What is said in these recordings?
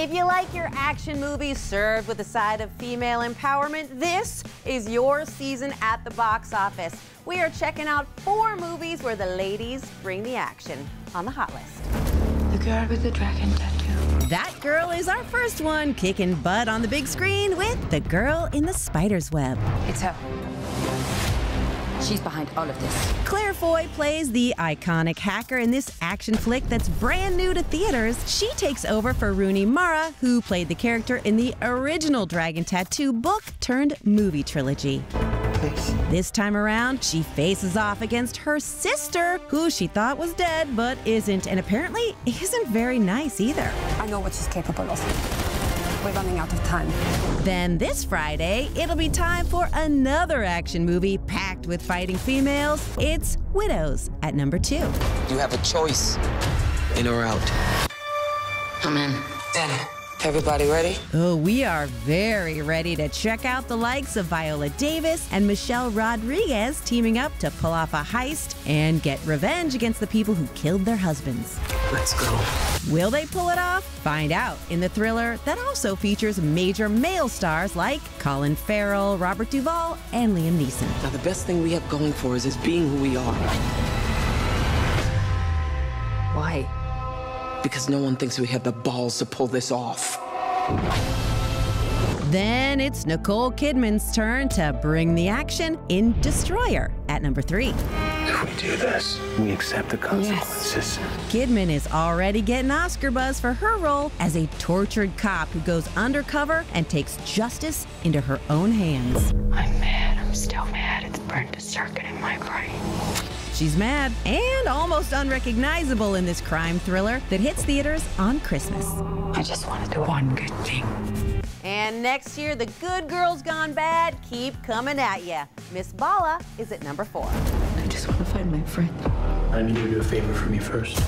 If you like your action movies served with a side of female empowerment, this is your season at the box office. We are checking out 4 movies where the ladies bring the action on the hot list. The Girl with the Dragon Tattoo. That girl is our first one, kicking butt on the big screen with The Girl in the Spider's Web. It's her. She's behind all of this. Claire Foy plays the iconic hacker in this action flick that's brand new to theaters. She takes over for Rooney Mara, who played the character in the original Dragon Tattoo book-turned-movie trilogy. Please. This time around, she faces off against her sister, who she thought was dead but isn't, and apparently isn't very nice either. I know what she's capable of. We're running out of time. Then this Friday, it'll be time for another action movie packed with fighting females. It's Widows at number 2. You have a choice, in or out. I'm in. Then, everybody ready? Oh, we are very ready to check out the likes of Viola Davis and Michelle Rodriguez teaming up to pull off a heist and get revenge against the people who killed their husbands. Let's go. Will they pull it off? Find out in the thriller that also features major male stars like Colin Farrell, Robert Duvall, and Liam Neeson. Now, the best thing we have going for us is being who we are. Why? Because no one thinks we have the balls to pull this off. Then it's Nicole Kidman's turn to bring the action in Destroyer at number 3. If we do this, we accept the consequences. Yes. Kidman is already getting Oscar buzz for her role as a tortured cop who goes undercover and takes justice into her own hands. I'm mad. I'm still mad. It's burned a circuit in my brain. She's mad and almost unrecognizable in this crime thriller that hits theaters on Christmas. I just want to do one good thing. And next year, the good girls gone bad keep coming at ya. Miss Bala is at number 4. I just want to find my friend. I need you to do a favor for me first.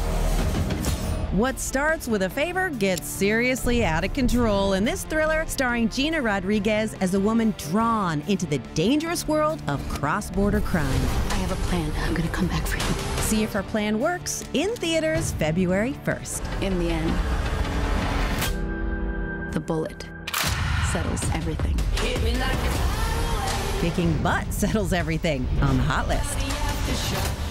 What starts with a favor gets seriously out of control in this thriller starring Gina Rodriguez as a woman drawn into the dangerous world of cross-border crime. I have a plan. I'm going to come back for you. See if her plan works in theaters February 1st. In the end, the bullet settles everything. Kicking butt settles everything on the hot list.